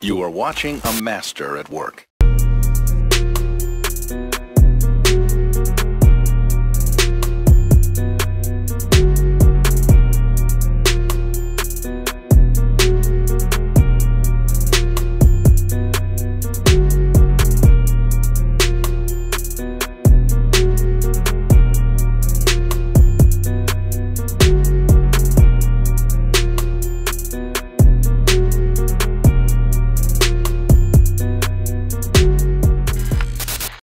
You are watching a master at work.